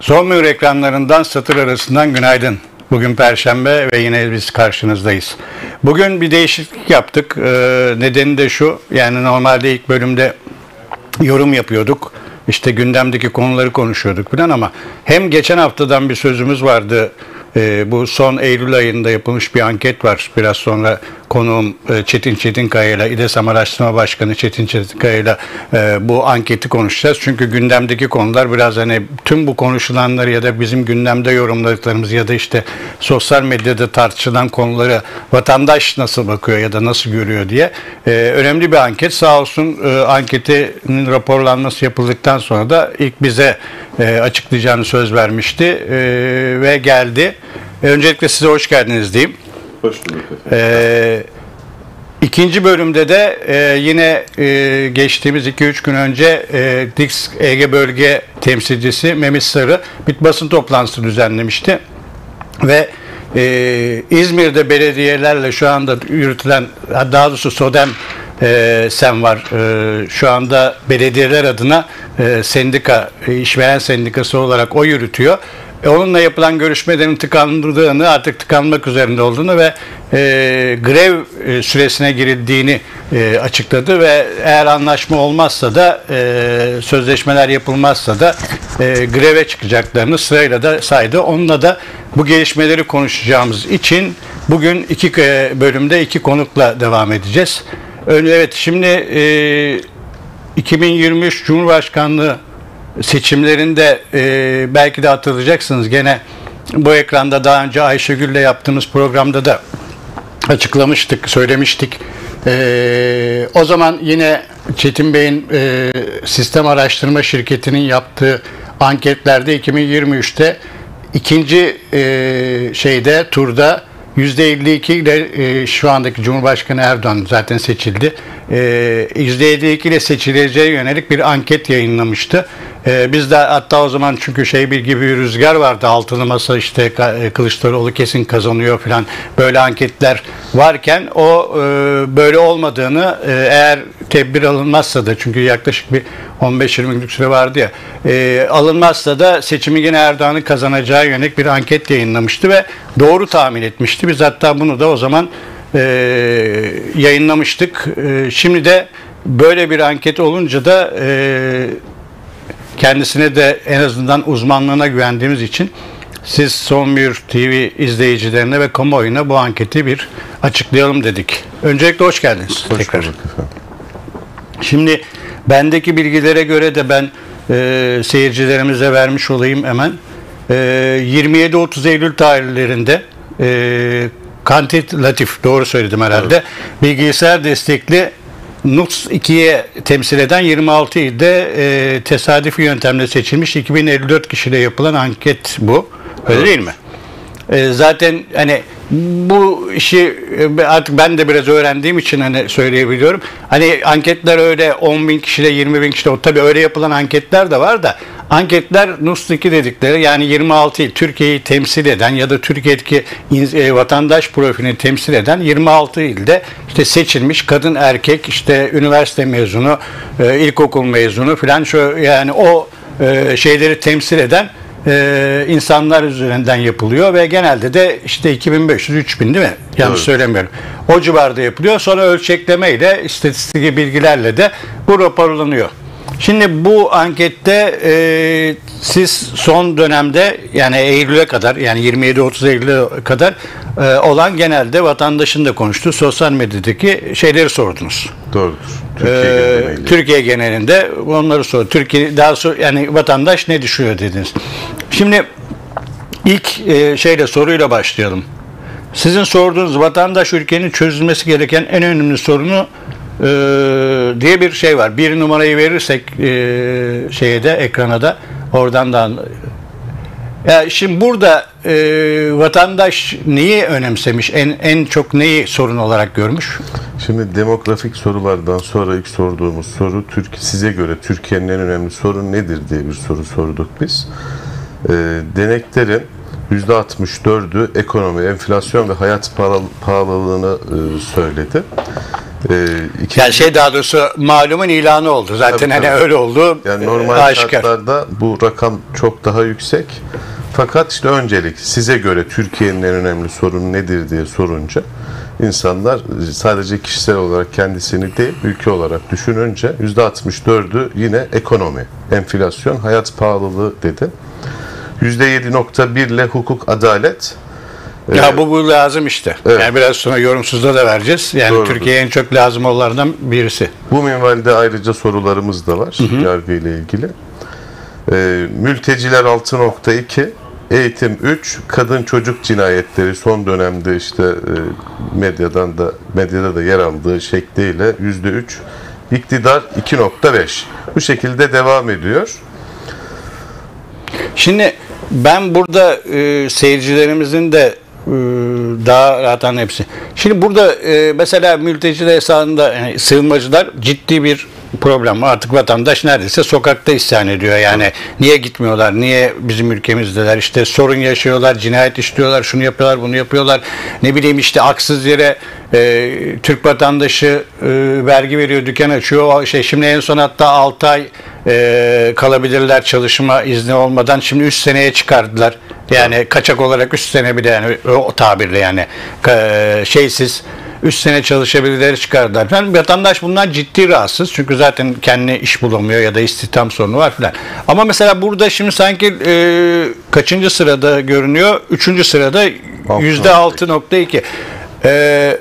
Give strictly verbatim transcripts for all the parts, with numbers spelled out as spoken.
Son Mühür ekranlarından satır arasından günaydın. Bugün Perşembe ve yine biz karşınızdayız. Bugün bir değişiklik yaptık. Ee, nedeni de şu, yani normalde ilk bölümde yorum yapıyorduk. İşte gündemdeki konuları konuşuyorduk falan ama hem geçen haftadan bir sözümüz vardı. Ee, bu son Eylül ayında yapılmış bir anket var. Biraz sonra konuğum Çetin Çetinkaya ile İlesam Araştırma Başkanı Çetin Çetinkaya ile bu anketi konuşacağız. Çünkü gündemdeki konular biraz hani tüm bu konuşulanları ya da bizim gündemde yorumladıklarımız ya da işte sosyal medyada tartışılan konuları vatandaş nasıl bakıyor ya da nasıl görüyor diye e, önemli bir anket. Sağ olsun e, anketinin raporlanması yapıldıktan sonra da ilk bize e, açıklayacağını söz vermişti e, ve geldi. Öncelikle size hoş geldiniz diyeyim. Hoş bulduk. Ee, ikinci bölümde de e, yine e, geçtiğimiz iki üç gün önce e, D İ S K Ege Bölge Temsilcisi Memiş Sarı bir basın toplantısı düzenlemişti. Ve e, İzmir'de belediyelerle şu anda yürütülen, daha doğrusu SODEM e, sen var. E, şu anda belediyeler adına e, sendika, işveren sendikası olarak o yürütüyor. Onunla yapılan görüşmelerin tıkandığını, artık tıkanmak üzerinde olduğunu ve e, grev süresine girildiğini e, açıkladı ve eğer anlaşma olmazsa da e, sözleşmeler yapılmazsa da e, greve çıkacaklarını sırayla da saydı. Onunla da bu gelişmeleri konuşacağımız için bugün iki bölümde iki konukla devam edeceğiz. Evet, şimdi e, iki bin yirmi üç Cumhurbaşkanlığı seçimlerinde e, belki de hatırlayacaksınız, gene bu ekranda daha önce Ayşegül'le yaptığımız programda da açıklamıştık, söylemiştik. E, o zaman yine Çetin Bey'in e, Sistem Araştırma Şirketi'nin yaptığı anketlerde iki bin yirmi üçte ikinci e, şeyde turda yüzde elli iki ile e, şu andaki Cumhurbaşkanı Erdoğan zaten seçildi. E, yüzde elli iki ile seçileceği yönelik bir anket yayınlamıştı. E, biz de hatta o zaman, çünkü şey bir gibi bir rüzgar vardı. Altılı Masa, işte Kılıçdaroğlu kesin kazanıyor falan, böyle anketler varken o e, böyle olmadığını, e, eğer tedbir alınmazsa da, çünkü yaklaşık bir on beş yirmi günlük süre vardı ya, e, alınmazsa da seçimi yine Erdoğan'ın kazanacağı yönelik bir anket yayınlamıştı ve doğru tahmin etmişti. Biz hatta bunu da o zaman e, yayınlamıştık. E, şimdi de böyle bir anket olunca da e, kendisine de en azından uzmanlığına güvendiğimiz için siz Son Mühür T V izleyicilerine ve kamuoyuna bu anketi bir açıklayalım dedik. Öncelikle hoş geldiniz. Hoş tekrar. Bulduk. Şimdi bendeki bilgilere göre de ben e, seyircilerimize vermiş olayım hemen. E, yirmi yedi otuz Eylül tarihlerinde e, kantitatif, doğru söyledim herhalde, evet, bilgisayar destekli NUTS ikiye temsil eden yirmi altı ilde e, tesadüfi yöntemle seçilmiş iki bin elli dört kişiyle yapılan anket bu. Öyle, evet, değil mi? E, zaten hani bu işi artık ben de biraz öğrendiğim için hani söyleyebiliyorum. Hani anketler öyle on bin kişiyle yirmi bin kişiyle, tabii öyle yapılan anketler de var da, anketler NUTS iki dedikleri, yani yirmi altı il, Türkiye'yi temsil eden ya da Türkiye'deki vatandaş profilini temsil eden yirmi altı ilde işte seçilmiş kadın, erkek, işte üniversite mezunu, ilkokul mezunu falan, şu yani o şeyleri temsil eden Ee, insanlar üzerinden yapılıyor ve genelde de işte iki bin beş yüz üç bin, değil mi? Yanlış, evet, söylemiyorum. O civarda yapılıyor. Sonra ölçeklemeyle, istatistik bilgilerle de bu raporlanıyor. Şimdi bu ankette e, siz son dönemde, yani Eylül'e kadar, yani yirmi yedi otuz Eylül'e kadar e, olan, genelde vatandaşın da konuştuğu sosyal medyadaki şeyleri sordunuz. Doğrudur. Türkiye, ee, genelinde. Türkiye genelinde onları sordunuz. Türkiye, daha sonra yani vatandaş ne düşünüyor dediniz. Şimdi ilk e, şeyle, soruyla başlayalım. Sizin sorduğunuz, vatandaş ülkenin çözülmesi gereken en önemli sorunu diye bir şey var. Bir numarayı verirsek e, şeye de, ekrana da, oradan da yani şimdi burada e, vatandaş neyi önemsemiş? En en çok neyi sorun olarak görmüş? Şimdi demografik sorulardan sonra ilk sorduğumuz soru, Türk, size göre Türkiye'nin en önemli sorunu nedir diye bir soru sorduk biz. E, deneklerin yüzde altmış dördü ekonomi, enflasyon ve hayat pahalılığını e, söyledi. Ee, iki... Yani şey daha doğrusu malumun ilanı oldu. Zaten tabii, hani tabii. öyle oldu. Yani normal e, şartlarda bu rakam çok daha yüksek. Fakat işte öncelik size göre Türkiye'nin en önemli sorunu nedir diye sorunca insanlar sadece kişisel olarak kendisini değil ülke olarak düşününce yüzde altmış dördü yine ekonomi, enflasyon, hayat pahalılığı dedi. yüzde yedi virgül bir ile hukuk, adalet. Ya bu, bu lazım işte. Evet. Yani biraz sonra yorumsuzda da vereceğiz. Yani Türkiye'ye en çok lazım olanlardan birisi. Bu minvalde ayrıca sorularımız da var yargıyla ilgili. Ee, mülteciler altı virgül iki, eğitim üç, kadın çocuk cinayetleri son dönemde işte e, medyadan da medyada da yer aldığı şekliyle yüzde üç, iktidar iki virgül beş. Bu şekilde devam ediyor. Şimdi ben burada e, seyircilerimizin de e, daha rahattan hepsi. Şimdi burada e, mesela mülteciler esasında yani sığınmacılar ciddi bir problem. Artık vatandaş neredeyse sokakta isyan ediyor. Yani evet. niye gitmiyorlar? Niye bizim ülkemizdeler? İşte sorun yaşıyorlar, cinayet işliyorlar, şunu yapıyorlar, bunu yapıyorlar. Ne bileyim işte haksız yere e, Türk vatandaşı e, vergi veriyor, dükkan açıyor. Şey, şimdi en son hatta altı ay e, kalabilirler çalışma izni olmadan. Şimdi üç seneye çıkardılar. Yani evet. kaçak olarak üç sene bile yani o tabirle yani e, şeysiz üç sene çalışabilirleri çıkardılar. Yani vatandaş bundan ciddi rahatsız. Çünkü zaten kendi iş bulamıyor ya da istihdam sorunu var filan. Ama mesela burada şimdi sanki e, kaçıncı sırada görünüyor? Üçüncü sırada yüzde altı virgül iki. E,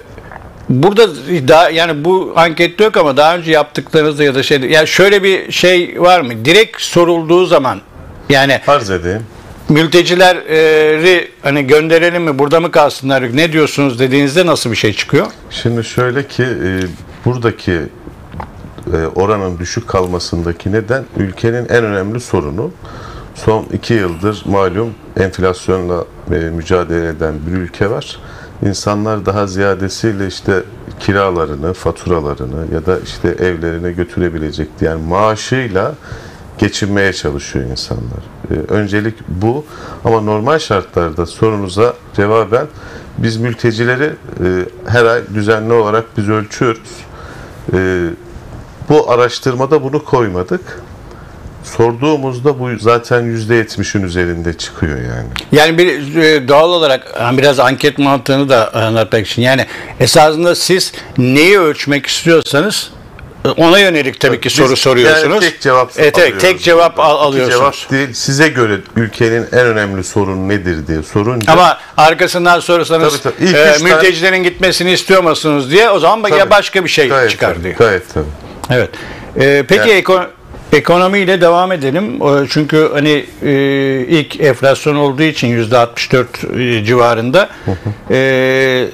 burada daha, yani bu ankette yok ama daha önce yaptıklarınızda ya da şey, yani şöyle bir şey var mı? Direkt sorulduğu zaman yani farz edeyim. Mültecileri hani gönderelim mi, burada mı kalsınlar, ne diyorsunuz dediğinizde nasıl bir şey çıkıyor? Şimdi şöyle ki e, buradaki e, oranın düşük kalmasındaki neden ülkenin en önemli sorunu son iki yıldır malum enflasyonla e, mücadele eden bir ülke var. İnsanlar daha ziyadesiyle işte kiralarını, faturalarını ya da işte evlerine götürebilecek yani maaşıyla geçinmeye çalışıyor insanlar. Ee, öncelik bu ama normal şartlarda sorunuza cevaben biz mültecileri e, her ay düzenli olarak biz ölçüyoruz. E, bu araştırmada bunu koymadık. Sorduğumuzda bu zaten yüzde yetmişin üzerinde çıkıyor yani. Yani bir, doğal olarak biraz anket mantığını da anlatmak için yani esasında siz neyi ölçmek istiyorsanız ona yönelik tabii ki biz soru soruyorsunuz. Yani tek cevap e, tek, tek cevap al, alıyorsunuz. Cevap değil. Size göre ülkenin en önemli sorunu nedir diye sorunca. Ama arkasından sorarsanız tabii, tabii. E, mültecilerin tane... gitmesini istiyor musunuz diye o zaman tabii. başka bir şey gayet çıkar tabii, diyor. Gayet tabii. Evet. E, peki yani... ekonomi Ekonomiyle devam edelim. Çünkü hani e, ilk enflasyon olduğu için yüzde altmış dört civarında. Hı hı. E,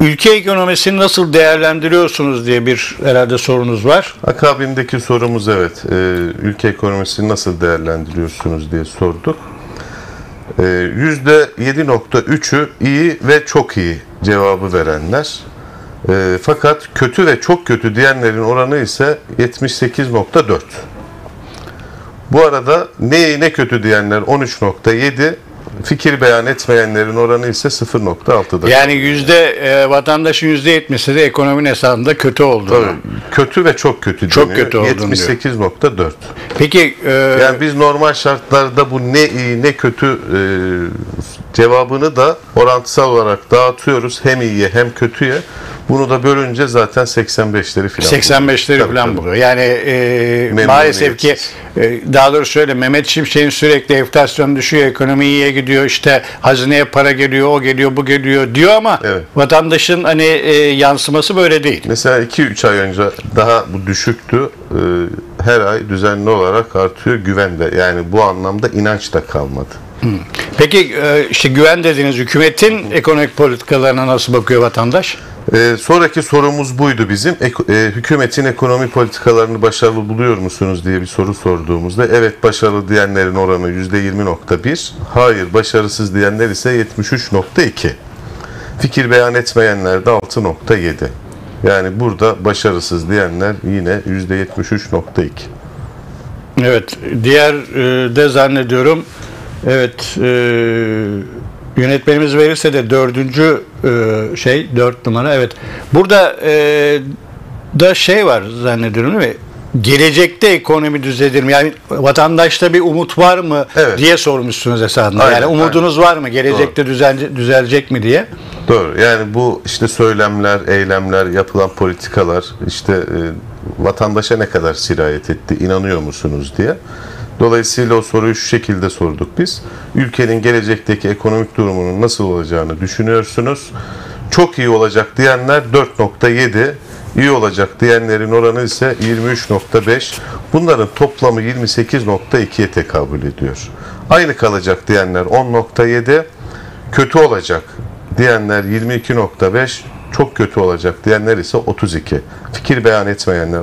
ülke ekonomisini nasıl değerlendiriyorsunuz diye bir herhalde sorunuz var. Akabindeki sorumuz evet. E, ülke ekonomisini nasıl değerlendiriyorsunuz diye sorduk. E, yüzde yedi virgül üçü iyi ve çok iyi cevabı verenler. E, fakat kötü ve çok kötü diyenlerin oranı ise yetmiş sekiz virgül dört. Bu arada ne iyi ne kötü diyenler on üç virgül yedi, fikir beyan etmeyenlerin oranı ise sıfır virgül altıda. Yani yüzde, e, vatandaşın yüzde yetmişi de ekonominin hesabında kötü olduğunu. Kötü ve çok kötü çok deniyor. Kötü yetmiş sekiz virgül dört. Peki e, yani biz normal şartlarda bu ne iyi ne kötü e, cevabını da orantısal olarak dağıtıyoruz. Hem iyiye hem kötüye. Bunu da bölünce zaten seksen beşleri falan seksen beşleri buluyor. falan buluyor. Yani e, maalesef ki e, daha doğrusu şöyle Mehmet Şimşek'in sürekli enflasyon düşüyor, ekonomi iyiye gidiyor, işte hazineye para geliyor, o geliyor, bu geliyor diyor ama evet. vatandaşın hani e, yansıması böyle değil. Mesela iki üç ay önce daha bu düşüktü. E, her ay düzenli olarak artıyor güven de. Yani bu anlamda inanç da kalmadı. Peki işte güven dediğiniz hükümetin ekonomik politikalarına nasıl bakıyor vatandaş? Ee, sonraki sorumuz buydu bizim. E, e, hükümetin ekonomi politikalarını başarılı buluyor musunuz diye bir soru sorduğumuzda evet başarılı diyenlerin oranı yüzde yirmi virgül bir, hayır başarısız diyenler ise yetmiş üç virgül iki. Fikir beyan etmeyenler de altı virgül yedi. Yani burada başarısız diyenler yine yüzde yetmiş üç virgül iki. Evet, diğer de zannediyorum evet e, Yönetmenimiz verirse de dördüncü e, şey, dört numara, evet. Burada e, da şey var zannediyorum değil mi? Gelecekte ekonomi düzelir mi? Yani vatandaşta bir umut var mı, evet, diye sormuşsunuz esasında. Aynen, yani umudunuz aynen. var mı? Gelecekte Doğru. düzelecek, düzelecek mi diye. Doğru. Yani bu işte söylemler, eylemler, yapılan politikalar işte e, vatandaşa ne kadar sirayet etti, inanıyor musunuz diye. Dolayısıyla o soruyu şu şekilde sorduk biz. Ülkenin gelecekteki ekonomik durumunun nasıl olacağını düşünüyorsunuz? Çok iyi olacak diyenler dört nokta yedi, iyi olacak diyenlerin oranı ise yirmi üç nokta beş. Bunların toplamı yirmi sekiz nokta ikiye tekabül ediyor. Aynı kalacak diyenler on nokta yedi, kötü olacak diyenler yirmi iki nokta beş, çok kötü olacak diyenler ise otuz iki. Fikir beyan etmeyenler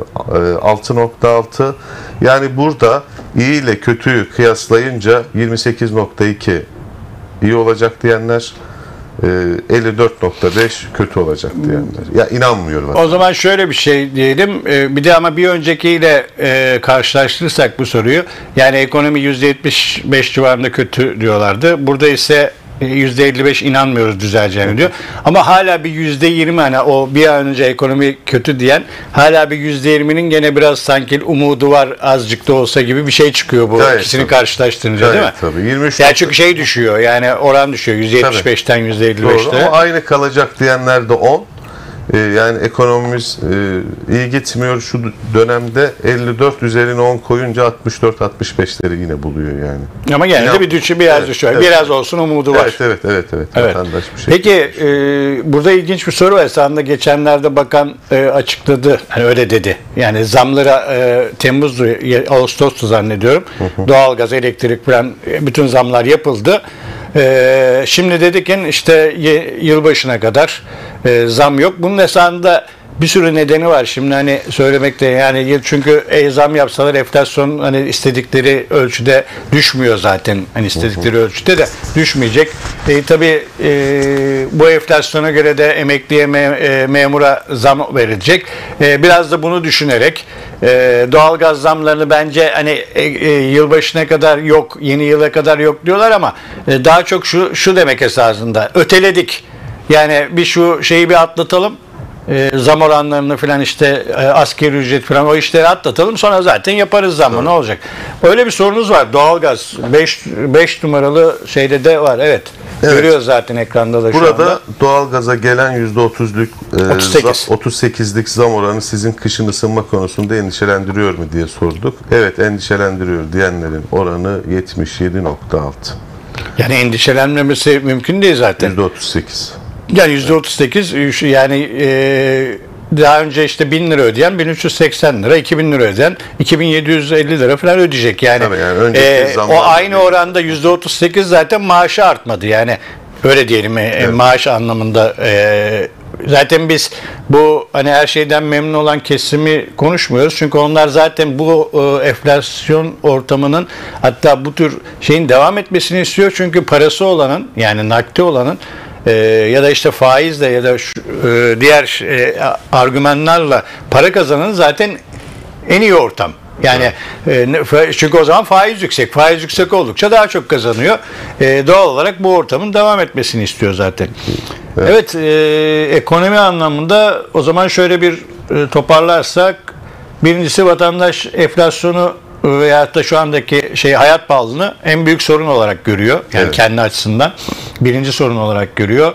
altı nokta altı. Yani burada iyi ile kötüyü kıyaslayınca yirmi sekiz nokta iki iyi olacak diyenler, elli dört nokta beş kötü olacak diyenler. Ya inanmıyorum. O zaman şöyle bir şey diyelim. Bir de ama bir öncekiyle karşılaştırırsak bu soruyu. Yani ekonomi yüzde yetmiş beş civarında kötü diyorlardı. Burada ise yüzde elli beş inanmıyoruz düzeleceğini diyor. Ama hala bir yüzde yirmi, hani o bir an önce ekonomi kötü diyen, hala bir yüzde yirminin gene biraz sanki umudu var azıcık da olsa gibi bir şey çıkıyor bu. Gayet ikisini tabii. karşılaştırınca Gayet değil mi? Tabii. yirmi üç yani çünkü şey düşüyor, yani oran düşüyor yüzde yetmiş beşten yüzde elli beşe. Ama aynı kalacak diyenler de on. Yani ekonomimiz iyi gitmiyor şu dönemde, elli dört üzerine on koyunca altmış dört altmış beşleri yine buluyor yani. Ama genelde yani, bir düşü biraz evet, düşüyor. Evet. Biraz olsun umudu var. Evet evet evet. evet. evet. Vatandaş bir şey. Peki e, burada ilginç bir soru var. Aslında geçenlerde bakan e, açıkladı. Hani öyle dedi. Yani zamlara e, Temmuz'du, Ağustos'tu zannediyorum. Doğalgaz, elektrik falan bütün zamlar yapıldı. Ee, şimdi dedik ki işte yılbaşına kadar e, zam yok. Bunun esasında bir sürü nedeni var. Şimdi hani söylemekte yani çünkü e, zam yapsalar enflasyon hani istedikleri ölçüde düşmüyor zaten. Hani istedikleri ölçüde de düşmeyecek. E, tabii e, bu enflasyona göre de emekliye me, e, memura zam verilecek. E, biraz da bunu düşünerek Ee, doğalgaz zamlarını bence hani e, e, yılbaşına kadar yok, yeni yıla kadar yok diyorlar ama e, daha çok şu şu demek esasında, öteledik. Yani bir şu şeyi bir atlatalım. E, zam oranlarını falan işte e, asgari ücret falan o işleri atlatalım. Sonra zaten yaparız zammı. Evet. Ne olacak? Öyle bir sorunuz var. Doğalgaz beş numaralı şeyde de var. Evet. evet. Görüyoruz zaten ekranda da şu Burada anda. doğalgaza gelen yüzde otuzluk e, otuz sekizlik zam oranı sizin kışın ısınma konusunda endişelendiriyor mu diye sorduk. Evet, endişelendiriyor diyenlerin oranı yetmiş yedi nokta altı. Yani endişelenmemesi mümkün değil zaten. yüzde otuz sekiz. Yani yüzde otuz sekiz yani e, daha önce işte bin lira ödeyen bin üç yüz seksen lira, iki bin lira ödeyen iki bin yedi yüz elli lira falan ödeyecek. Yani, yani e, o aynı oranda yüzde otuz sekiz zaten maaşı artmadı yani öyle diyelim, evet. maaş anlamında e, zaten biz bu hani her şeyden memnun olan kesimi konuşmuyoruz. Çünkü onlar zaten bu e, enflasyon ortamının, hatta bu tür şeyin devam etmesini istiyor. Çünkü parası olanın, yani nakdi olanın Ee, ya da işte faizle ya da şu, e, diğer e, argümanlarla para kazanın zaten en iyi ortam. Yani e, çünkü o zaman faiz yüksek. Faiz yüksek oldukça daha çok kazanıyor. E, doğal olarak bu ortamın devam etmesini istiyor zaten. Evet, evet e, ekonomi anlamında o zaman şöyle bir e, toparlarsak, birincisi vatandaş enflasyonu veyahut da şu andaki şey hayat pahalılığını en büyük sorun olarak görüyor. Yani evet. kendi açısından birinci sorun olarak görüyor.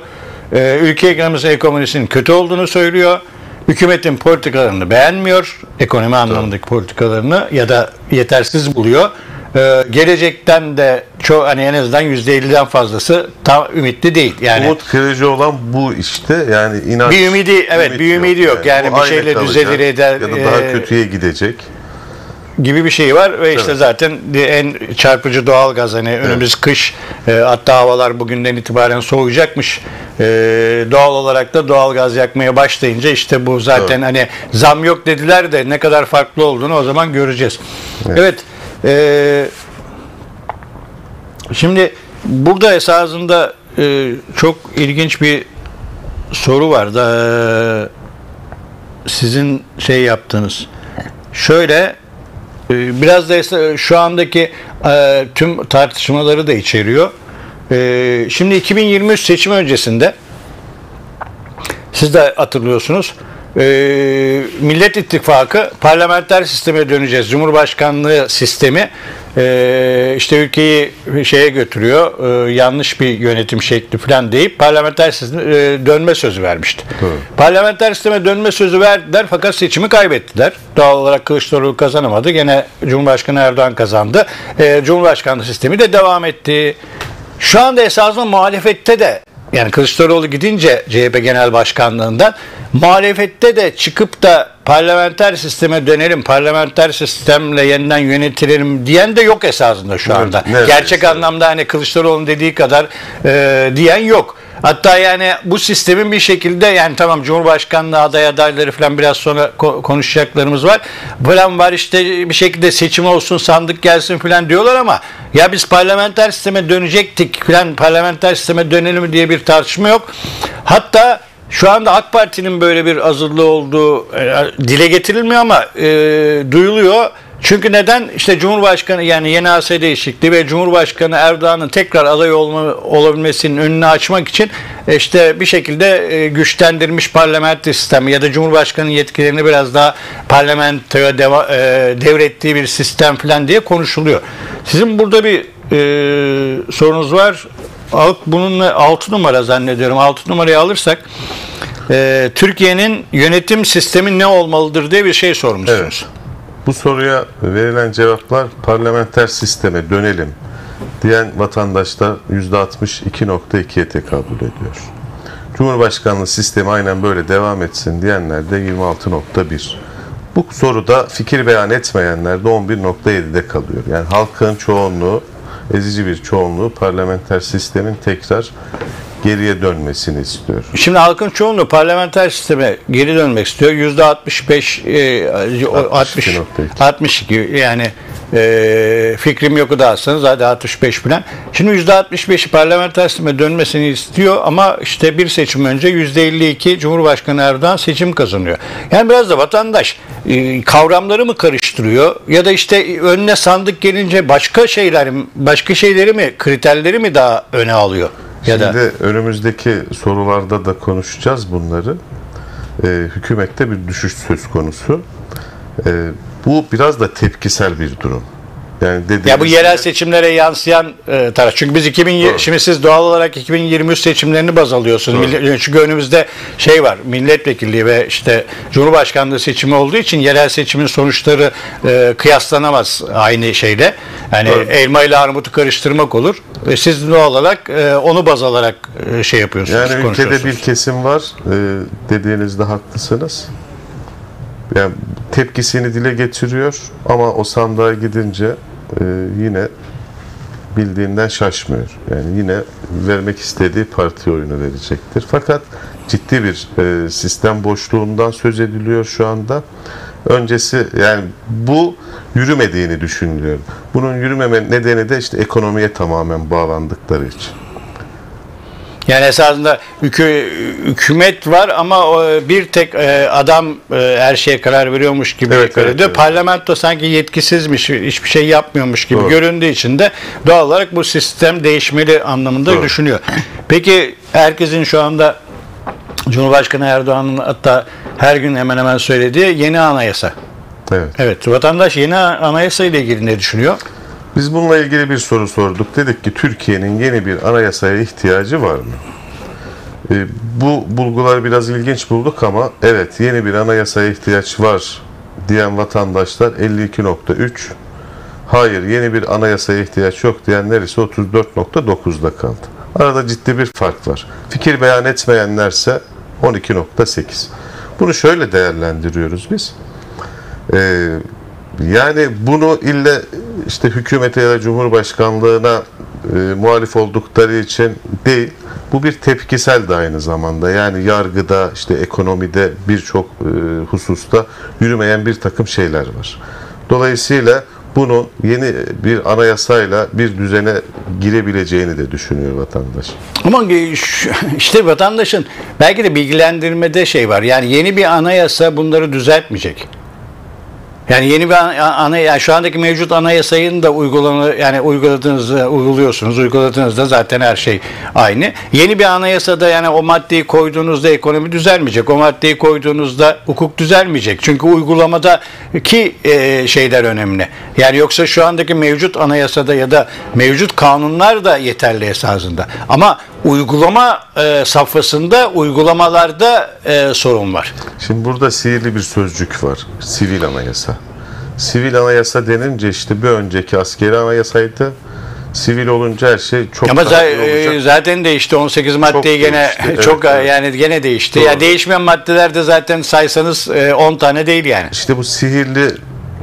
Ee, ülke ekonomisi ekonomisinin kötü olduğunu söylüyor. Hükümetin politikalarını beğenmiyor. Ekonomi anlamındaki evet. politikalarını ya da yetersiz buluyor. Ee, gelecekten de ço- hani en azından yüzde elliden fazlası tam ümitli değil. Yani umut kırıcı olan bu işte. Yani inanç, bir ümidi evet ümit bir ümidi yok. yok. Yani, yani bir şeyle düzelir eder ya da daha e- kötüye gidecek gibi bir şey var ve işte evet. zaten en çarpıcı doğalgaz, hani evet. önümüz kış, e, hatta havalar bugünden itibaren soğuyacakmış. E, doğal olarak da doğalgaz yakmaya başlayınca işte bu zaten evet. hani zam yok dediler de ne kadar farklı olduğunu o zaman göreceğiz. Evet. evet e, şimdi burada esasında e, çok ilginç bir soru var da e, sizin şey yaptığınız. Şöyle biraz da şu andaki e, tüm tartışmaları da içeriyor. Ee, şimdi iki bin yirmi üç seçim öncesinde siz de hatırlıyorsunuz, e, Millet İttifakı parlamenter sisteme döneceğiz. Cumhurbaşkanlığı sistemi e, işte ülkeyi şeye götürüyor, e, yanlış bir yönetim şekli falan deyip parlamenter sisteme e, dönme sözü vermişti. Evet. Parlamenter sisteme dönme sözü verdiler fakat seçimi kaybettiler. Doğal olarak Kılıçdaroğlu kazanamadı. Gene Cumhurbaşkanı Erdoğan kazandı. E, Cumhurbaşkanlığı sistemi de devam etti. Şu anda esasında muhalefette de, yani Kılıçdaroğlu gidince C H P Genel Başkanlığından, muhalefette de çıkıp da parlamenter sisteme dönelim, parlamenter sistemle yeniden yönetilelim diyen de yok esasında şu anda. Evet, gerçek evet. anlamda hani Kılıçdaroğlu'nun dediği kadar e, diyen yok. Hatta yani bu sistemin bir şekilde, yani tamam Cumhurbaşkanlığı aday adayları falan biraz sonra ko- konuşacaklarımız var. Falan var işte, bir şekilde seçim olsun, sandık gelsin falan diyorlar ama ya biz parlamenter sisteme dönecektik falan, parlamenter sisteme dönelim diye bir tartışma yok. Hatta şu anda AK Parti'nin böyle bir hazırlığı olduğu e, dile getirilmiyor ama e, duyuluyor. Çünkü neden? İşte Cumhurbaşkanı, yani yeni A S değişikliği ve Cumhurbaşkanı Erdoğan'ın tekrar aday olma, olabilmesinin önünü açmak için işte bir şekilde güçlendirilmiş parlamenter sistem ya da Cumhurbaşkanı'nın yetkilerini biraz daha parlamentoya devrettiği bir sistem falan diye konuşuluyor. Sizin burada bir e, sorunuz var. Bununla altı numara zannediyorum. altı numarayı alırsak e, Türkiye'nin yönetim sistemi ne olmalıdır diye bir şey sormuşsunuz. Evet. Bu soruya verilen cevaplar parlamenter sisteme dönelim diyen vatandaşta yüzde altmış iki virgül iki'ye tekabül ediyor. Cumhurbaşkanlığı sistemi aynen böyle devam etsin diyenler de yirmi altı virgül bir. Bu soruda fikir beyan etmeyenler de on bir virgül yedi'de kalıyor. Yani halkın çoğunluğu, ezici bir çoğunluğu parlamenter sistemin tekrar geriye dönmesini istiyor. Şimdi halkın çoğunluğu parlamenter sisteme geri dönmek istiyor. Yüzde altmış beş, altmış iki yani e, fikrim yoku da alsanız hadi altmış beş falan. Şimdi yüzde altmış beş'i parlamenter sisteme dönmesini istiyor ama işte bir seçim önce yüzde elli iki Cumhurbaşkanı Erdoğan seçim kazanıyor. Yani biraz da vatandaş e, kavramları mı karıştırıyor ya da işte önüne sandık gelince başka şeyler, başka şeyleri mi, kriterleri mi daha öne alıyor? Şimdi ya da önümüzdeki sorularda da konuşacağız bunları. Ee, hükümette bir düşüş söz konusu. Ee, bu biraz da tepkisel bir durum. Yani ya bu yerel seçimlere yansıyan e, taraf. Çünkü biz iki bin yirmi, şimdi siz doğal olarak iki bin yirmi üç seçimlerini baz alıyorsunuz. Doğru. Çünkü önümüzde şey var, milletvekilliği ve işte Cumhurbaşkanlığı seçimi olduğu için yerel seçimin sonuçları e, kıyaslanamaz aynı şeyle. Yani doğru, elma ile armutu karıştırmak olur. E, siz doğal olarak e, onu baz alarak e, şey yapıyorsunuz. Yani ülkede bir kesim var, e, dediğinizde haklısınız. Yani tepkisini dile getiriyor ama o sandığa gidince e, yine bildiğinden şaşmıyor. Yani yine vermek istediği parti oyunu verecektir. Fakat ciddi bir e, sistem boşluğundan söz ediliyor şu anda. Öncesi, yani bu yürümediğini düşünüyorum. Bunun yürümeme nedeni de işte ekonomiye tamamen bağlandıkları için. Yani esasında hükü, hükümet var ama bir tek adam her şeye karar veriyormuş gibi evet, göründü. Evet, evet. Parlamento sanki yetkisizmiş, hiçbir şey yapmıyormuş gibi doğru göründüğü için de doğal olarak bu sistem değişmeli anlamında doğru düşünüyor. Peki herkesin şu anda Cumhurbaşkanı Erdoğan'ın hatta her gün hemen hemen söylediği yeni anayasa. Evet. Evet, vatandaş yeni anayasa ile ilgili ne düşünüyor? Biz bununla ilgili bir soru sorduk. Dedik ki Türkiye'nin yeni bir anayasaya ihtiyacı var mı? E, bu bulgular biraz ilginç bulduk ama evet, yeni bir anayasaya ihtiyaç var diyen vatandaşlar elli iki virgül üç, hayır yeni bir anayasaya ihtiyaç yok diyenler ise otuz dört virgül dokuz'da kaldı. Arada ciddi bir fark var. Fikir beyan etmeyenlerse on iki virgül sekiz. Bunu şöyle değerlendiriyoruz biz. E, yani bunu ille İşte hükümete ya da Cumhurbaşkanlığına e, muhalif oldukları için değil, bu bir tepkisel de aynı zamanda. Yani yargıda, işte ekonomide, birçok e, hususta yürümeyen bir takım şeyler var. Dolayısıyla bunun yeni bir anayasayla bir düzene girebileceğini de düşünüyor vatandaş. Ama işte vatandaşın belki de bilgilendirmede şey var, yani yeni bir anayasa bunları düzeltmeyecek. Yani yeni bir ana, yani şu andaki mevcut anayasayı da uygulanı, yani uyguladığınızda uyguluyorsunuz, uyguladığınızda zaten her şey aynı. Yeni bir anayasada yani o maddeyi koyduğunuzda ekonomi düzelmeyecek, o maddeyi koyduğunuzda hukuk düzelmeyecek. Çünkü uygulamadaki e, şeyler önemli. Yani yoksa şu andaki mevcut anayasada ya da mevcut kanunlar da yeterli esasında. Ama uygulama e, safhasında, uygulamalarda e, sorun var. Şimdi burada sihirli bir sözcük var. Sivil anayasa. Sivil anayasa denince işte bir önceki askeri anayasaydı. Sivil olunca her şey çok Ama daha iyi zaten değişti. on sekiz maddeyi gene değişti. çok evet, yani evet. gene değişti. Doğru. Ya değişmeyen maddelerde zaten saysanız on tane değil yani. İşte bu sihirli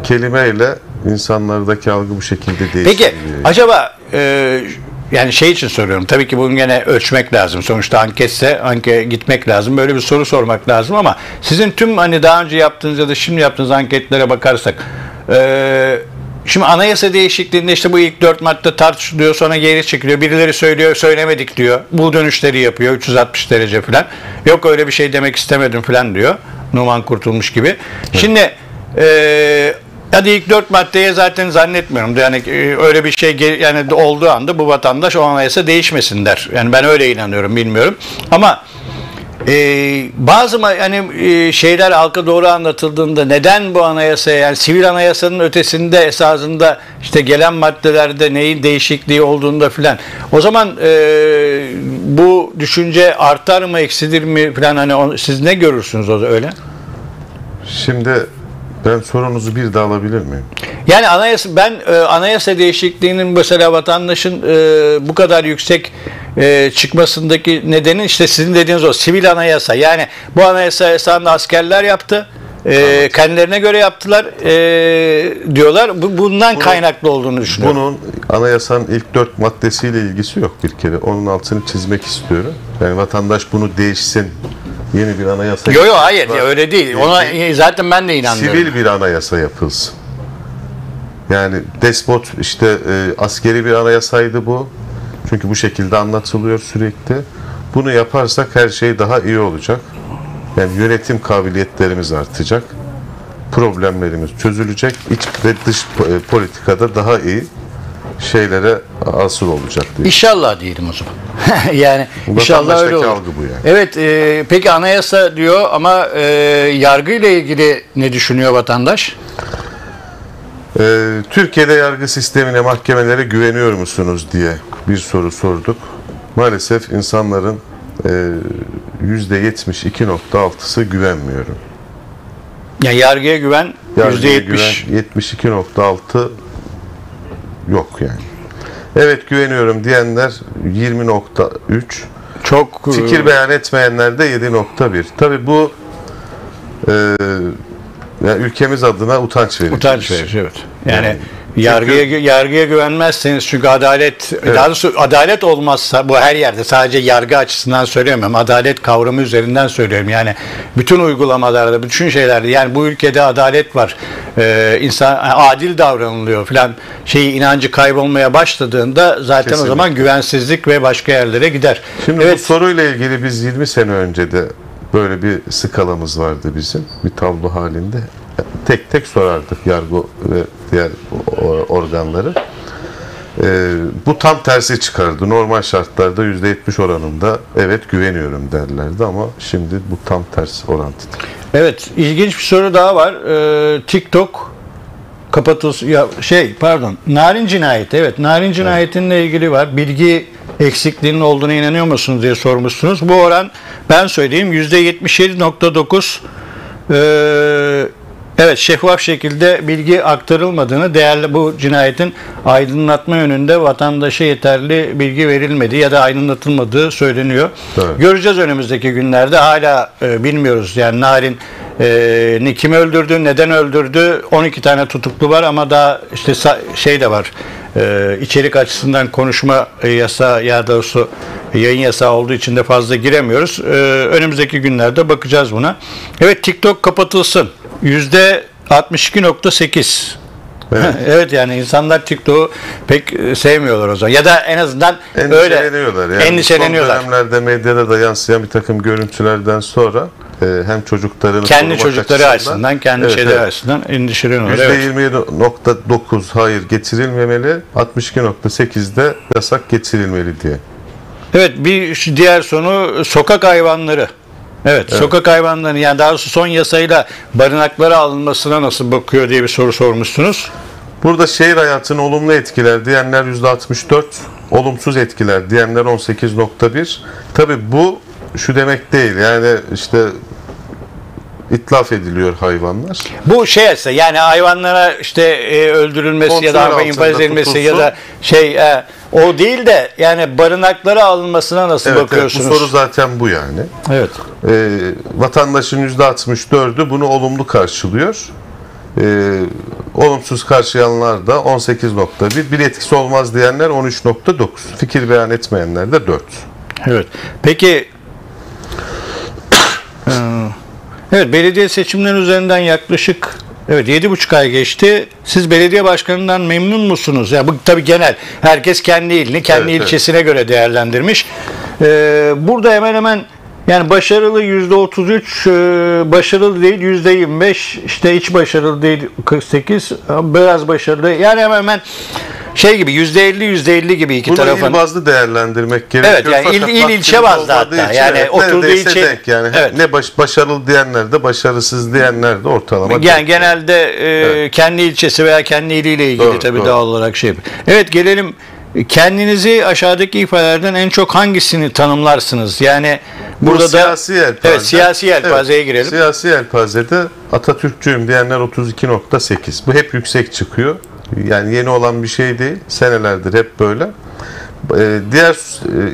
kelimeyle insanlardaki algı bu şekilde değişiyor. Peki acaba e, yani şey için soruyorum. Tabii ki bunu gene ölçmek lazım. Sonuçta anketse anke gitmek lazım. Böyle bir soru sormak lazım ama sizin tüm hani daha önce yaptığınız ya da şimdi yaptığınız anketlere bakarsak eee şimdi anayasa değişikliğinde işte bu ilk dört madde tartışılıyor, sonra geri çekiliyor. Birileri söylüyor, söylemedik diyor. Bu dönüşleri yapıyor, üç yüz altmış derece falan. Yok öyle bir şey demek istemedim falan diyor. Numan Kurtulmuş gibi. Evet. Şimdi e, hadi ilk dört maddeye zaten zannetmiyorum. Yani e, öyle bir şey yani olduğu anda bu vatandaş o anayasa değişmesin der. Yani ben öyle inanıyorum, bilmiyorum. Ama Ee, bazı yani e, şeyler halka doğru anlatıldığında neden bu anayasaya, yani sivil anayasanın ötesinde esasında işte gelen maddelerde neyin değişikliği olduğunda filan, o zaman e, bu düşünce artar mı eksilir mi filan, hani on, siz ne görürsünüz o da öyle? Şimdi ben sorunuzu bir daha alabilir miyim? Yani anayasa, ben e, anayasa değişikliğinin mesela vatandaşın e, bu kadar yüksek e, çıkmasındaki nedeni işte sizin dediğiniz o sivil anayasa. Yani bu anayasa esasında askerler yaptı. E, evet. Kendilerine göre yaptılar e, diyorlar. Bu, bundan bunun, kaynaklı olduğunu düşünüyorum. Bunun anayasanın ilk dört maddesiyle ilgisi yok bir kere. Onun altını çizmek istiyorum. Yani vatandaş bunu değişsin, yeni bir anayasa. Yok yok hayır ya, öyle değil. Ona zaten ben de inanmıyorum. Sivil bir anayasa yapılsın. Yani despot işte e, askeri bir anayasaydı bu. Çünkü bu şekilde anlatılıyor sürekli. Bunu yaparsak her şey daha iyi olacak. Yani yönetim kabiliyetlerimiz artacak. Problemlerimiz çözülecek. İç ve dış politikada daha iyi şeylere asıl olacak diye. İnşallah diyelim o zaman. Yani inşallah öyle olur. Algı bu yani. Evet, e, peki anayasa diyor ama e, yargıyla ilgili ne düşünüyor vatandaş? E, Türkiye'de yargı sistemine, mahkemelere güveniyor musunuz diye bir soru sorduk. Maalesef insanların e, yüzde yetmiş iki nokta altısı güvenmiyorum. Yani yargıya güven yargıya yüzde yetmiş. Güven yetmiş iki nokta altı yok yani. Evet güveniyorum diyenler yirmi nokta üç. Çok fikir beyan etmeyenler de yedi nokta bir. Tabii bu e, yani ülkemiz adına utanç verici. Utanç verici evet. Yani, yani yargıya çünkü, yargıya güvenmezseniz, çünkü adalet evet. daha doğrusu adalet olmazsa, bu her yerde, sadece yargı açısından söylemiyorum. Adalet kavramı üzerinden söylüyorum. Yani bütün uygulamalarda, bütün şeylerde, yani bu ülkede adalet var. Ee, insan adil davranılıyor falan şeyi, inancı kaybolmaya başladığında zaten kesinlikle o zaman güvensizlik ve başka yerlere gider. Şimdi evet, bu soruyla ilgili biz yirmi sene önce de böyle bir skalamız vardı bizim. Bir tablo halinde. Tek tek sorardık yargı ve diğer organları. Ee, bu tam tersi çıkardı. Normal şartlarda yüzde yetmiş oranında evet güveniyorum derlerdi ama şimdi bu tam ters orantıda. Evet, ilginç bir soru daha var. Ee, TikTok kapatılsın. Ya şey pardon. Narin cinayeti. Evet, Narin cinayetinle evet. ilgili var. Bilgi eksikliğinin olduğuna inanıyor musunuz diye sormuşsunuz. Bu oran, ben söyleyeyim, yüzde yetmiş yedi nokta dokuz. Ee, evet, şeffaf şekilde bilgi aktarılmadığını, değerli bu cinayetin aydınlatma yönünde vatandaşa yeterli bilgi verilmediği ya da aydınlatılmadığı söyleniyor. Evet. Göreceğiz önümüzdeki günlerde. Hala e, bilmiyoruz yani Narin e, ne, kim öldürdü, neden öldürdü. on iki tane tutuklu var ama daha işte şey de var. Ee, içerik açısından konuşma yasağı ya da yayın yasağı olduğu için de fazla giremiyoruz. Ee, önümüzdeki günlerde bakacağız buna. Evet, TikTok kapatılsın. yüzde altmış iki nokta sekiz. Evet. Evet, yani insanlar TikTok'u pek sevmiyorlar o zaman. Ya da en azından endişeleniyorlar. Öyle, yani endişeleniyorlar. Son dönemlerde medyada da yansıyan bir takım görüntülerden sonra hem çocukların kendi çocukları açısından, kendi evet, şeyleri evet. açısından endişeleniyorlar. yüzde yirmi yedi nokta dokuz evet. hayır getirilmemeli, altmış iki nokta sekizde yasak getirilmeli diye. Evet, bir diğer sonu sokak hayvanları. Evet, evet, sokak hayvanlarının, yani daha doğrusu son yasayla barınaklara alınmasına nasıl bakıyor diye bir soru sormuşsunuz. Burada şehir hayatını olumlu etkiler diyenler yüzde altmış dört, olumsuz etkiler diyenler on sekiz nokta bir. Tabii bu şu demek değil, yani işte itlaf ediliyor hayvanlar. Bu şey ise, yani hayvanlara işte e, öldürülmesi kontrol ya da infaz edilmesi ya da şey e, o değil de yani barınaklara alınmasına nasıl evet, bakıyorsunuz? Evet, bu soru zaten bu yani. Evet. E, vatandaşın yüzde altmış dördü bunu olumlu karşılıyor. E, olumsuz karşılayanlar da on sekiz nokta bir. Bir etkisi olmaz diyenler on üç nokta dokuz. Fikir beyan etmeyenler de dört. Evet. Peki evet, belediye seçimleri üzerinden yaklaşık evet yedi buçuk ay geçti. Siz belediye başkanından memnun musunuz? Ya yani bu tabii genel. Herkes kendi ilini, kendi evet, ilçesine evet. göre değerlendirmiş. Ee, burada hemen hemen yani başarılı yüzde otuz üç, başarılı değil yüzde yirmi beş, işte hiç başarılı değil kırk sekiz, biraz başarılı. Yani hemen hemen şey gibi yüzde elli yüzde elli gibi iki tarafın. Bunu il bazlı değerlendirmek gerekiyor. Evet, yani il, il ilçe bazlı hatta. Için, yani evet, oturduğu ilçe. Denk yani. Evet. Ne baş, başarılı diyenler de başarısız diyenler de ortalama. Yani denk. Genelde e, evet. kendi ilçesi veya kendi iliyle ilgili doğru, tabii doğru. doğal olarak şey. Evet, gelelim. Kendinizi aşağıdaki ifadelerden en çok hangisini tanımlarsınız? Yani burada bu siyasi da yelpaze, evet, siyasi yelpazeye evet, girelim. Siyasi yelpazede Atatürkçüyüm diyenler otuz iki nokta sekiz. Bu hep yüksek çıkıyor. Yani yeni olan bir şey değil. Senelerdir hep böyle. Ee, diğer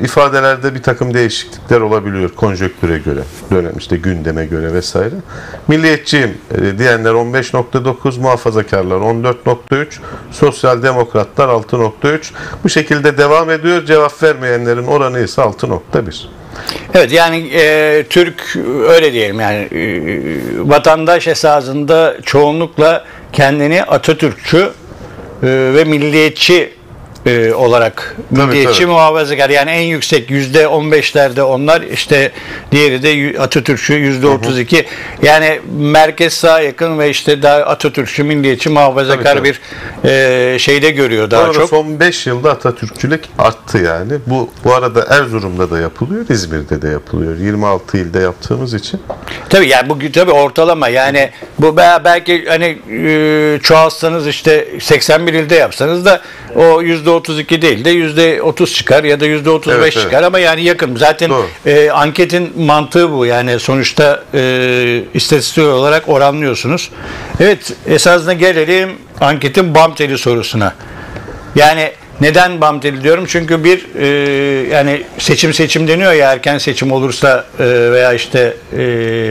ifadelerde bir takım değişiklikler olabiliyor konjonktüre göre, dönem işte gündeme göre vesaire. Milliyetçiyim e, diyenler on beş nokta dokuz, muhafazakarlar on dört nokta üç, sosyal demokratlar altı nokta üç. Bu şekilde devam ediyor. Cevap vermeyenlerin oranı ise altı nokta bir. Evet, yani e, Türk öyle diyelim yani e, vatandaş esasında çoğunlukla kendini Atatürkçü e, ve milliyetçi E, olarak tabii, milliyetçi tabii. muhafazakar, yani en yüksek yüzde on beşlerde onlar, işte diğeri de Atatürkçü yüzde otuz iki. Hı hı. Yani merkez sağa yakın ve işte daha Atatürkçü, milliyetçi, muhafazakar tabii, tabii. bir e, şeyde görüyor daha arada çok. Son beş yılda Atatürkçülük arttı yani. Bu bu arada Erzurum'da da yapılıyor, İzmir'de de yapılıyor. yirmi altı ilde yaptığımız için. Tabii yani bu tabii ortalama yani bu belki hani e, çoğalsanız işte seksen bir ilde yapsanız da o yüzde otuz iki değil de yüzde otuz çıkar ya da yüzde otuz beş evet, çıkar evet. ama yani yakın. Zaten e, anketin mantığı bu. Yani sonuçta e, istatistik olarak oranlıyorsunuz. Evet, esasına gelelim anketin bam teli sorusuna. Yani neden bam teli diyorum? Çünkü bir e, yani seçim seçim deniyor ya, erken seçim olursa e, veya işte e,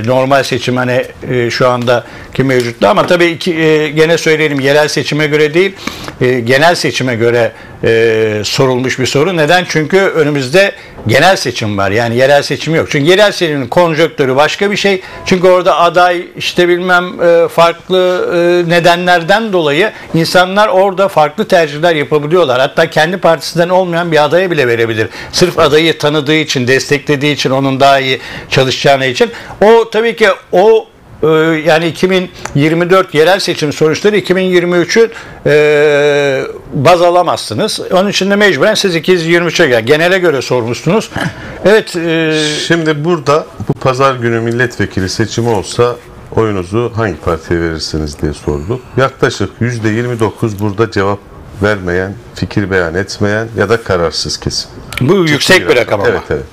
normal seçim hani e, şu anda ki mevcuttu ama tabii ki e, gene söyleyelim yerel seçime göre değil e, genel seçime göre e, sorulmuş bir soru. Neden? Çünkü önümüzde genel seçim var. Yani yerel seçim yok. Çünkü yerel seçimin konjonktürü başka bir şey. Çünkü orada aday işte bilmem e, farklı e, nedenlerden dolayı insanlar orada farklı tercihler yapabiliyorlar. Hatta kendi partisinden olmayan bir adaya bile verebilir. Sırf adayı tanıdığı için, desteklediği için, onun daha iyi çalışacağına için. O tabii ki o yani iki bin yirmi dört yerel seçim sonuçları iki bin yirmi üçü e, baz alamazsınız. Onun için de mecburen siz iki yüz yirmi üçe yani genele göre sormuştunuz. Evet. E, Şimdi burada bu pazar günü milletvekili seçimi olsa oyunuzu hangi partiye verirsiniz diye sorduk. Yaklaşık yüzde yirmi dokuz burada cevap vermeyen, fikir beyan etmeyen ya da kararsız kesim. Bu çok yüksek bir rakam ama. Evet, evet.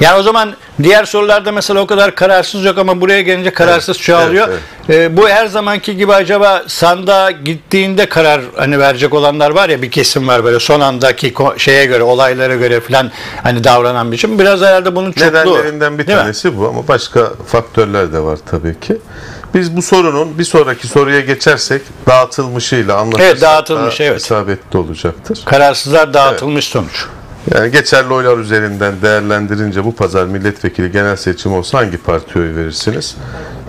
Yani o zaman diğer sorularda mesela o kadar kararsız yok ama buraya gelince kararsız evet, çoğalıyor. Evet, evet. E, bu her zamanki gibi acaba sandığa gittiğinde karar hani verecek olanlar var ya, bir kesim var böyle son andaki şeye göre, olaylara göre falan hani davranan biçim. Biraz herhalde bunun çokluğu. Nedenlerinden bir tanesi mi? Bu ama başka faktörler de var tabii ki. Biz bu sorunun bir sonraki soruya geçersek dağıtılmışıyla anlatırsak evet, dağıtılmış, daha evet. isabetli olacaktır. Kararsızlar dağıtılmış evet. sonuç. Yani geçerli oylar üzerinden değerlendirince bu pazar milletvekili genel seçim olsa hangi partiye oy verirsiniz?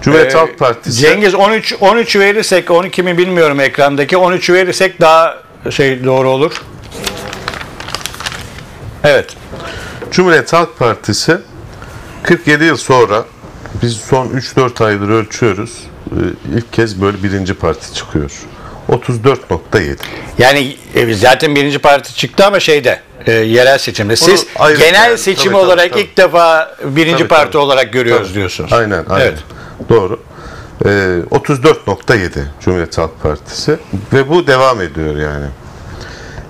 Cumhuriyet ee, Halk Partisi. Cengiz on üç on üç verirsek, on iki mi bilmiyorum ekrandaki, on üçü verirsek daha şey doğru olur. Evet. Cumhuriyet Halk Partisi kırk yedi yıl sonra biz son üç dört aydır ölçüyoruz. İlk kez böyle birinci parti çıkıyor. otuz dört nokta yedi. Yani zaten birinci parti çıktı ama şeyde e, yerel seçimde. Siz ayrı, genel yani, seçim tabii, olarak tabii, ilk tabii. defa birinci tabii, parti tabii. olarak görüyoruz tabii. diyorsunuz. Aynen, aynen. Evet. Doğru. E, otuz dört nokta yedi Cumhuriyet Halk Partisi ve bu devam ediyor yani.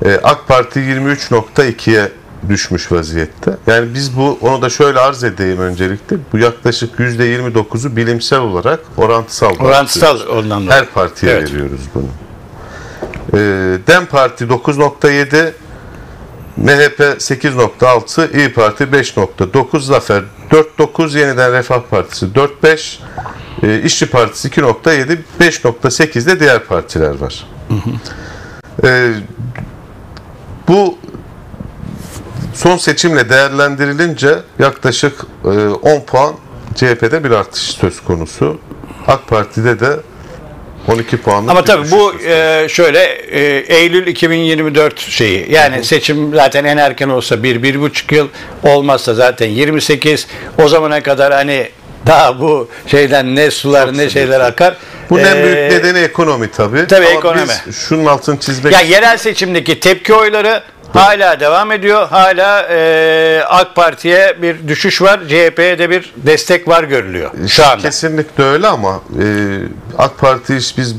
E, AK Parti yirmi üç nokta ikiye düşmüş vaziyette. Yani biz bu, onu da şöyle arz edeyim öncelikle. Bu yaklaşık yüzde yirmi dokuzu bilimsel olarak orantısal. Orantısal ondan her partiye evet. veriyoruz bunu. Ee, DEM Parti dokuz nokta yedi, M H P sekiz nokta altı, İYİ Parti beş nokta dokuz, Zafer dört nokta dokuz, Yeniden Refah Partisi dört nokta beş, e, İşçi Partisi iki nokta yedi, beş nokta sekizde diğer partiler var. Hı hı. Ee, bu son seçimle değerlendirilince yaklaşık on puan C H P'de bir artış söz konusu. AK Parti'de de on iki puanlık. Ama tabii bu e, şöyle e, Eylül iki bin yirmi dört şeyi. Yani hı hı. seçim zaten en erken olsa bir bir buçuk yıl, olmazsa zaten yirmi sekiz. O zamana kadar hani daha bu şeyden ne sular çok ne sevindim. Şeyler akar. Bunun en büyük ee, nedeni ekonomi tabii. Tabii ama ekonomi. Biz şunun altını çizmek ya, yerel seçimdeki tepki oyları hala devam ediyor. Hala e, AK Parti'ye bir düşüş var. C H P'ye de bir destek var görülüyor şu anda. Kesinlikle öyle ama e, AK Parti'yi biz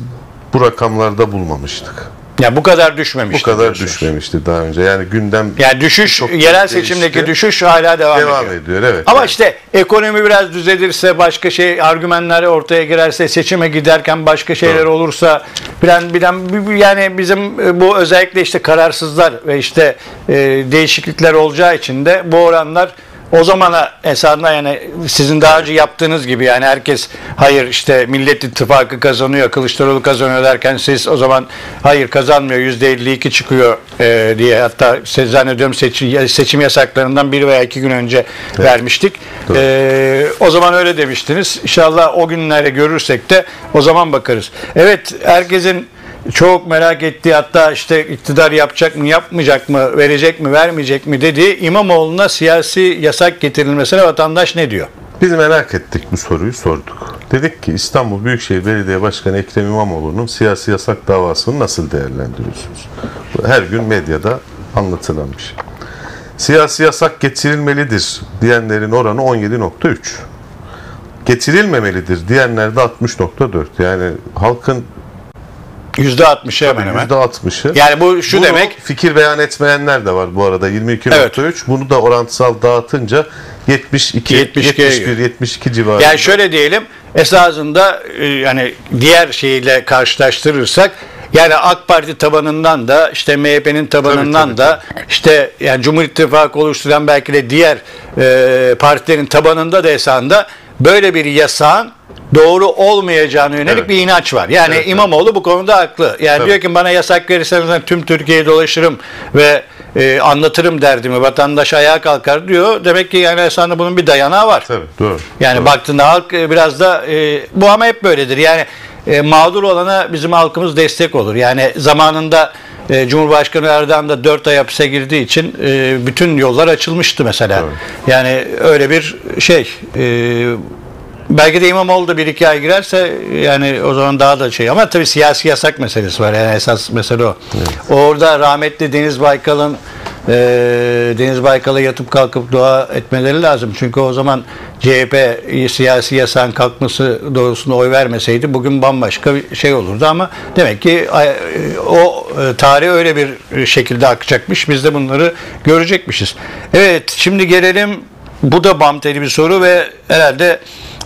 bu rakamlarda bulmamıştık. Ya bu kadar düşmemişti. Bu kadar diyorsunuz. Düşmemişti daha önce. Yani gündem yani düşüş, yerel seçimdeki değişti. Düşüş hala devam, devam ediyor. ediyor evet. Ama yani. işte ekonomi biraz düzelirse, başka şey argümanlar ortaya girerse, seçime giderken başka şeyler Doğru. olursa bilen bilen yani bizim bu özellikle işte kararsızlar ve işte e, değişiklikler olacağı için de bu oranlar o zamana esasında yani sizin daha önce yaptığınız gibi yani herkes hayır işte Millet İttifakı kazanıyor, Kılıçdaroğlu kazanıyor derken siz o zaman hayır kazanmıyor yüzde elli iki çıkıyor e, diye hatta zannediyorum seçim, seçim yasaklarından bir veya iki gün önce evet. vermiştik. E, o zaman öyle demiştiniz. İnşallah o günleri görürsek de o zaman bakarız. Evet, herkesin çok merak ettiği, hatta işte iktidar yapacak mı, yapmayacak mı, verecek mi, vermeyecek mi dediği İmamoğlu'na siyasi yasak getirilmesine vatandaş ne diyor? Biz merak ettik, bu soruyu sorduk. Dedik ki İstanbul Büyükşehir Belediye Başkanı Ekrem İmamoğlu'nun siyasi yasak davasını nasıl değerlendiriyorsunuz? Her gün medyada anlatılan bir şey. Siyasi yasak getirilmelidir diyenlerin oranı on yedi nokta üç. Getirilmemelidir diyenler de altmış nokta dört. Yani halkın yüzde altmışı hemen hemen. yüzde altmışı. Yani bu şu bunu demek. Fikir beyan etmeyenler de var bu arada yirmi iki nokta üç. Evet. Bunu da orantısal dağıtınca yetmiş iki, yetmiş bir, yetmiş iki civarında. Yani şöyle diyelim, esasında yani diğer şeyle karşılaştırırsak yani AK Parti tabanından da işte M H P'nin tabanından tabii, tabii, da işte yani Cumhur İttifakı oluşturan belki de diğer e, partilerin tabanında da esasında böyle bir yasağın doğru olmayacağına yönelik evet. bir inanç var. Yani evet, İmamoğlu evet. bu konuda haklı. Yani evet. diyor ki bana yasak verirseniz tüm Türkiye'yi dolaşırım ve e, anlatırım derdimi. Vatandaş ayağa kalkar diyor. Demek ki yani esasında bunun bir dayanağı var. Tabii, doğru. Yani doğru. baktığında halk biraz da e, bu ama hep böyledir. Yani e, mağdur olana bizim halkımız destek olur. Yani zamanında e, Cumhurbaşkanı Erdoğan da dört ay hapse girdiği için e, bütün yollar açılmıştı mesela. Doğru. Yani öyle bir şey e, belki de İmamoğlu da bir iki ay girerse yani o zaman daha da şey ama tabii siyasi yasak meselesi var yani esas mesele o. Evet. Orada rahmetli Deniz Baykal'ın e, Deniz Baykal'a yatıp kalkıp dua etmeleri lazım. Çünkü o zaman C H P siyasi yasağın kalkması doğrusunda oy vermeseydi bugün bambaşka bir şey olurdu ama demek ki o tarih öyle bir şekilde akacakmış. Biz de bunları görecekmişiz. Evet, şimdi gelelim, bu da bam teli bir soru ve herhalde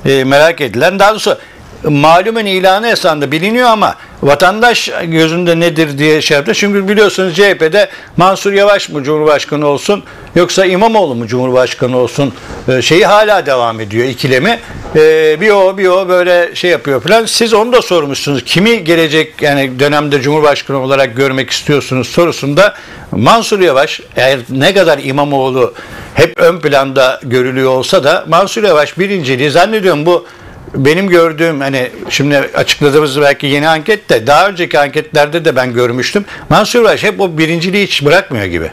E, merak edilen, daha doğrusu malumen ilanı esasında biliniyor ama vatandaş gözünde nedir diye şey yaptı. Çünkü biliyorsunuz C H P'de Mansur Yavaş mı Cumhurbaşkanı olsun yoksa İmamoğlu mu Cumhurbaşkanı olsun e, şeyi hala devam ediyor, ikilemi. E, bir o bir o böyle şey yapıyor falan. Siz onu da sormuşsunuz. Kimi gelecek yani dönemde Cumhurbaşkanı olarak görmek istiyorsunuz sorusunda Mansur Yavaş, eğer ne kadar İmamoğlu hep ön planda görülüyor olsa da Mansur Yavaş birinciliği zannediyorum bu benim gördüğüm, hani şimdi açıkladığımız belki yeni anket de, daha önceki anketlerde de ben görmüştüm. Mansur Yavaş hep o birinciliği hiç bırakmıyor gibi.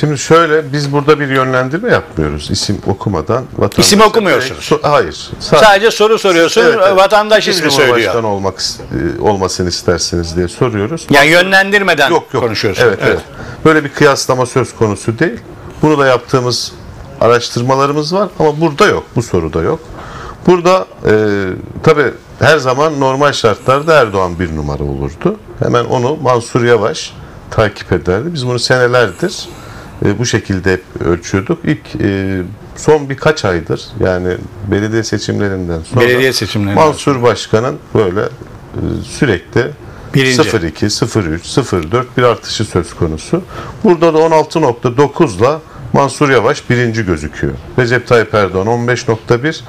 Şimdi şöyle, biz burada bir yönlendirme yapmıyoruz. İsim okumadan vatandaş. İsim okumuyorsunuz. E, so- hayır. Sadece, sadece soru soruyorsun. Evet, evet. Vatandaş ismi söylüyor. Olmak, olmasını istersiniz diye soruyoruz. Yani yönlendirmeden yok, yok. konuşuyorsunuz. Evet, evet. evet. Böyle bir kıyaslama söz konusu değil. Bunu da yaptığımız araştırmalarımız var ama burada yok. Bu soruda yok. Burada e, tabii her zaman normal şartlarda Erdoğan bir numara olurdu. Hemen onu Mansur Yavaş takip ederdi. Biz bunu senelerdir e, bu şekilde hep ölçüyorduk. İlk e, son birkaç aydır, yani belediye seçimlerinden sonra belediye seçimlerinden. Mansur Başkan'ın böyle e, sürekli birinci. sıfır iki, sıfır üç, sıfır dört bir artışı söz konusu. Burada da on altı nokta dokuzla Mansur Yavaş birinci gözüküyor. Recep Tayyip Erdoğan on beş nokta bir,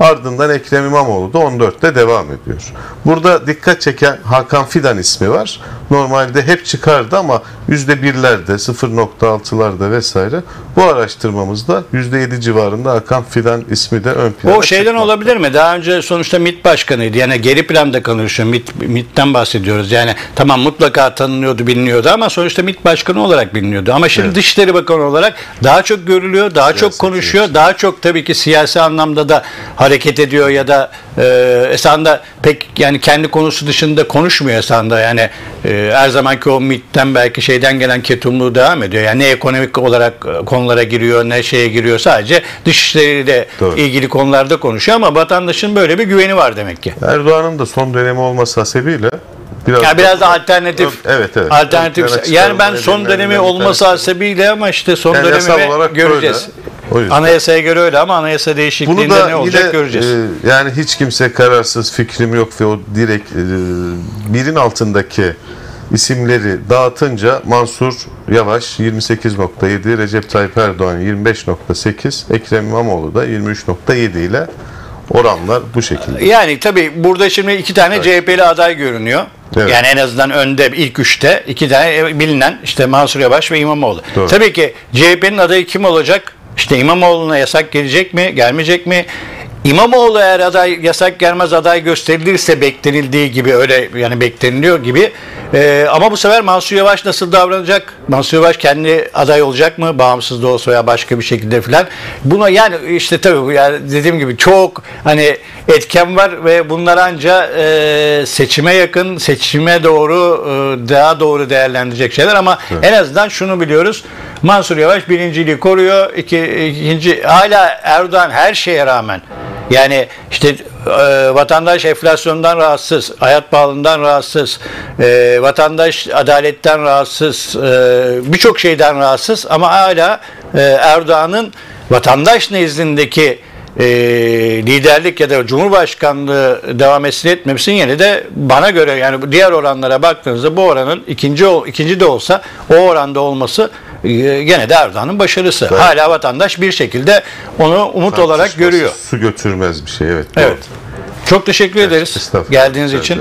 ardından Ekrem İmamoğlu da on dörtte devam ediyor. Burada dikkat çeken Hakan Fidan ismi var. Normalde hep çıkardı ama yüzde birlerde, sıfır nokta altılarda vesaire. Bu araştırmamızda yüzde yedi civarında Hakan Fidan ismi de ön plana çıkıyor. O şeyden çıkmakta. Olabilir mi? Daha önce sonuçta MİT başkanıydı. Yani geri planda kalıyor. MİT, MİT'ten bahsediyoruz. Yani tamam, mutlaka tanınıyordu, biliniyordu ama sonuçta MİT başkanı olarak biliniyordu. Ama şimdi evet. Dışişleri Bakanı olarak daha çok görülüyor, daha siyasi çok konuşuyor, siyasi. Daha çok tabii ki siyasi anlamda da hareket ediyor ya da e, esanda pek, yani kendi konusu dışında konuşmuyor esanda. Yani e, her zamanki o MİT'ten belki şeyden gelen ketumluğu devam ediyor. Yani ne ekonomik olarak konulara giriyor, ne şeye giriyor, sadece dışişleriyle Doğru. ilgili konularda konuşuyor ama vatandaşın böyle bir güveni var demek ki. Erdoğan'ın da son dönemi olması hasebiyle biraz, yani biraz da alternatif. Evet, evet. Alternatif. Yani ben son dönemi olması hasebiyle ama işte son yani dönemi göreceğiz. Böyle. Anayasaya göre öyle ama anayasa değişikliğinde ne olacak yine, göreceğiz. E, yani hiç kimse kararsız, fikrim yok ve o direkt e, birin altındaki isimleri dağıtınca Mansur Yavaş yirmi sekiz nokta yedi, Recep Tayyip Erdoğan yirmi beş nokta sekiz, Ekrem İmamoğlu da yirmi üç nokta yedi ile oranlar bu şekilde. Yani tabii burada şimdi iki tane evet. C H P'li aday görünüyor. Evet. Yani en azından önde, ilk üçte iki tane bilinen, işte Mansur Yavaş ve İmamoğlu. Doğru. Tabii ki C H P'nin adayı kim olacak? İşte İmamoğlu'na yasak gelecek mi, gelmeyecek mi? İmamoğlu eğer aday, yasak gelmez aday gösterilirse beklenildiği gibi, öyle yani bekleniliyor gibi. Ee, ama bu sefer Mansur Yavaş nasıl davranacak? Mansur Yavaş kendi aday olacak mı? Bağımsız da olsa veya başka bir şekilde filan. Buna yani işte tabii yani dediğim gibi çok hani etken var ve bunlar anca e, seçime yakın, seçime doğru e, daha doğru değerlendirecek şeyler ama evet. en azından şunu biliyoruz. Mansur Yavaş birinciliği koruyor. İki, ikinci, hala Erdoğan her şeye rağmen, yani işte e, vatandaş enflasyondan rahatsız, hayat pahalılığından rahatsız, e, vatandaş adaletten rahatsız, e, birçok şeyden rahatsız ama hala e, Erdoğan'ın vatandaş nezdindeki e, liderlik ya da Cumhurbaşkanlığı devam etsin etmemişsin, yine de bana göre yani diğer oranlara baktığınızda bu oranın ikinci, ikinci de olsa o oranda olması gene de Erdoğan'ın başarısı. Evet. Hala vatandaş bir şekilde onu umut Tartışması olarak görüyor. Su götürmez bir şey. Evet. evet. Çok teşekkür evet, ederiz geldiğiniz için.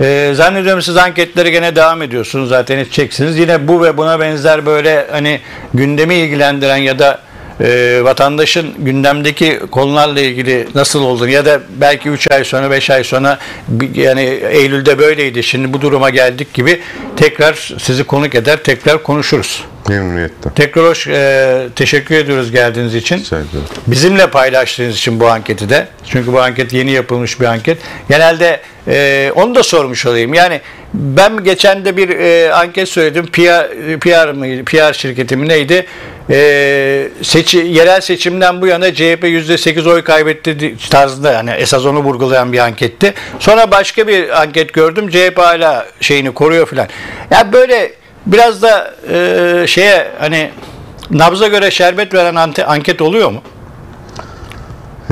Ee, zannediyorum siz anketlere gene devam ediyorsunuz. Zaten edeceksiniz. Yine bu ve buna benzer böyle hani gündemi ilgilendiren ya da e, vatandaşın gündemdeki konularla ilgili nasıl olduğunu ya da belki üç ay sonra, beş ay sonra, yani Eylül'de böyleydi, şimdi bu duruma geldik gibi tekrar sizi konuk eder, tekrar konuşuruz. Memnuniyetle. Tekrar hoş, e, teşekkür ediyoruz geldiğiniz için. Bizimle paylaştığınız için bu anketi de. Çünkü bu anket yeni yapılmış bir anket. Genelde e, onu da sormuş olayım. Yani ben geçen de bir e, anket söyledim. P R, P R, P R şirketim neydi? E, seçi, yerel seçimden bu yana C H P yüzde sekiz oy kaybetti tarzında, yani esas onu vurgulayan bir anketti. Sonra başka bir anket gördüm. C H P hala şeyini koruyor filan. Ya yani böyle biraz da e, şeye, hani nabza göre şerbet veren ante, anket oluyor mu?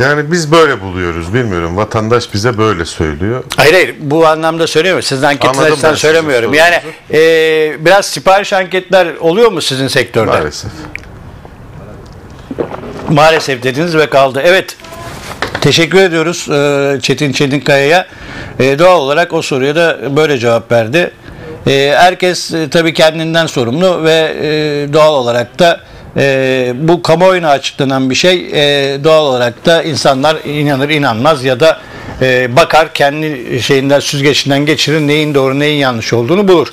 Yani biz böyle buluyoruz, bilmiyorum. Vatandaş bize böyle söylüyor. Hayır hayır, bu anlamda söylemiyorum. Sizin anketlerden söylemiyorum. Yani e, biraz sipariş anketler oluyor mu sizin sektörde? Maalesef. Maalesef dediniz ve kaldı. Evet. Teşekkür ediyoruz e, Çetin Çetinkaya'ya. E, doğal olarak o soruya da böyle cevap verdi. Herkes tabii kendinden sorumlu ve doğal olarak da bu kamuoyuna açıklanan bir şey, doğal olarak da insanlar inanır inanmaz ya da bakar, kendi şeyinden, süzgeçinden geçirir, neyin doğru neyin yanlış olduğunu bulur.